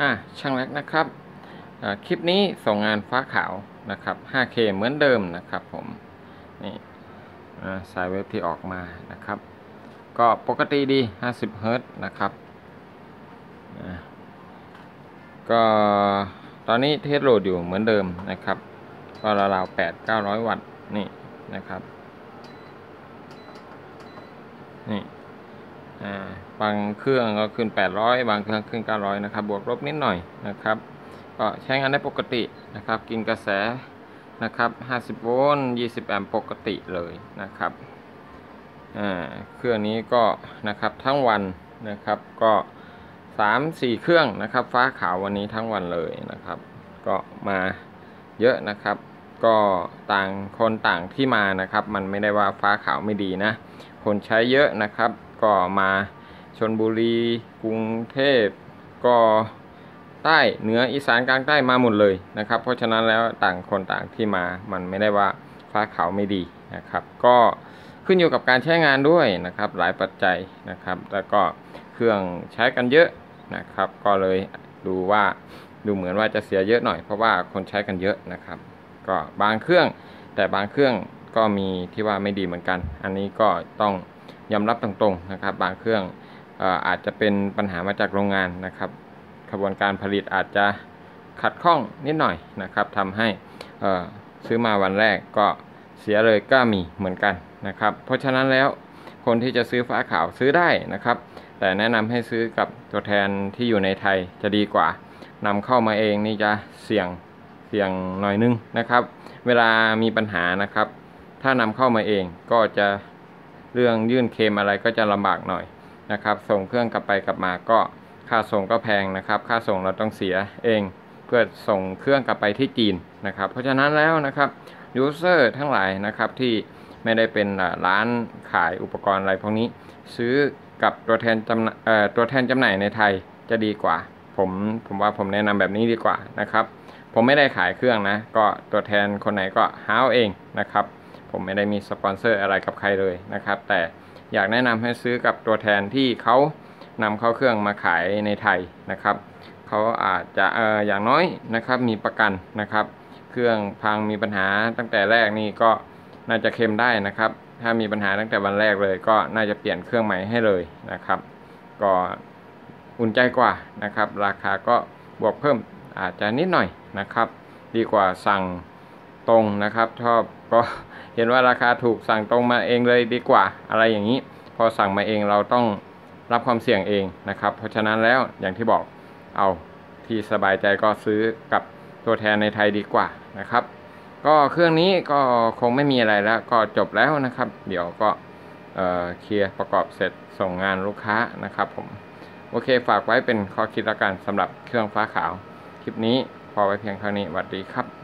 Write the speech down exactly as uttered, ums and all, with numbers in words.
อ่ะช่างแร็คนะครับคลิปนี้ส่งงานฟ้าขาวนะครับ ห้าเค เหมือนเดิมนะครับผมนี่สายเวฟที่ออกมานะครับก็ปกติดีห้าสิบเฮิร์ตซ์นะครับก็ตอนนี้เทสโหลดอยู่เหมือนเดิมนะครับก็ราวๆ แปดถึงเก้าร้อย วัตต์นี่นะครับนี่บางเครื่องก็ขึ้นแปดร้อยบางเครื่องขึ้นเก้าร้อยนะครับบวกลบนิดหน่อยนะครับก็ใช้งานได้ปกตินะครับกินกระแสนะครับห้าสิบโวลต์ยี่สิบแอมป์ปกติเลยนะครับเครื่องนี้ก็นะครับทั้งวันนะครับก็สามถึงสี่ เครื่องนะครับฟ้าขาววันนี้ทั้งวันเลยนะครับก็มาเยอะนะครับก็ต่างคนต่างที่มานะครับมันไม่ได้ว่าฟ้าขาวไม่ดีนะคนใช้เยอะนะครับก็มาชลบุรีกรุงเทพก็ใต้เหนืออีสานกลางใต้มาหมดเลยนะครับเพราะฉะนั้นแล้วต่างคนต่างที่มามันไม่ได้ว่าฟ้าขาวไม่ดีนะครับก็ขึ้นอยู่กับการใช้งานด้วยนะครับหลายปัจจัยนะครับแล้วก็เครื่องใช้กันเยอะนะครับก็เลยดูว่าดูเหมือนว่าจะเสียเยอะหน่อยเพราะว่าคนใช้กันเยอะนะครับก็บางเครื่องแต่บางเครื่องก็มีที่ว่าไม่ดีเหมือนกันอันนี้ก็ต้องยอมรับตรงๆนะครับบางเครื่อง อ, อาจจะเป็นปัญหามาจากโรงงานนะครับกระบวนการผลิตอาจจะขัดข้องนิดหน่อยนะครับทำให้ซื้อมาวันแรกก็เสียเลยก็มีเหมือนกันนะครับเพราะฉะนั้นแล้วคนที่จะซื้อฟ้าขาวซื้อได้นะครับแต่แนะนำให้ซื้อกับตัวแทนที่อยู่ในไทยจะดีกว่านำเข้ามาเองนี่จะเสี่ยงเสี่ยงหน่อยนึงนะครับเวลามีปัญหานะครับถ้านำเข้ามาเองก็จะเรื่องยื่นเคลมอะไรก็จะลำบากหน่อยนะครับส่งเครื่องกลับไปกลับมาก็ค่าส่งก็แพงนะครับค่าส่งเราต้องเสียเองเพื่อส่งเครื่องกลับไปที่จีนนะครับเพราะฉะนั้นแล้วนะครับยูเซอร์ทั้งหลายนะครับที่ไม่ได้เป็นร้านขายอุปกรณ์อะไรพวกนี้ซื้อกับตัวแทนจำเอ่อตัวแทนจำหน่ายในไทยจะดีกว่าผมผมว่าผมแนะนำแบบนี้ดีกว่านะครับผมไม่ได้ขายเครื่องนะก็ตัวแทนคนไหนก็หาเอาเองนะครับผมไม่ได้มีสปอนเซอร์อะไรกับใครเลยนะครับแต่อยากแนะนำให้ซื้อกับตัวแทนที่เขานำเข้าเครื่องมาขายในไทยนะครับเขาอาจจะเอ่ออย่างน้อยนะครับมีประกันนะครับเครื่องพังมีปัญหาตั้งแต่แรกนี่ก็น่าจะเคลมได้นะครับถ้ามีปัญหาตั้งแต่วันแรกเลยก็น่าจะเปลี่ยนเครื่องใหม่ให้เลยนะครับก็อุ่นใจกว่านะครับราคาก็บวกเพิ่มอาจจะนิดหน่อยนะครับดีกว่าสั่งตรงนะครับชอบก็เห็นว่าราคาถูกสั่งตรงมาเองเลยดีกว่าอะไรอย่างนี้พอสั่งมาเองเราต้องรับความเสี่ยงเองนะครับเพราะฉะนั้นแล้วอย่างที่บอกเอาที่สบายใจก็ซื้อกับตัวแทนในไทยดีกว่านะครับก็เครื่องนี้ก็คงไม่มีอะไรแล้วก็จบแล้วนะครับเดี๋ยวก็เอ่อเคลียร์ประกอบเสร็จส่งงานลูกค้านะครับผมโอเคฝากไว้เป็นข้อคิดละกันสำหรับเครื่องฟ้าขาวคลิปนี้พอไว้เพียงเท่านี้สวัสดีครับ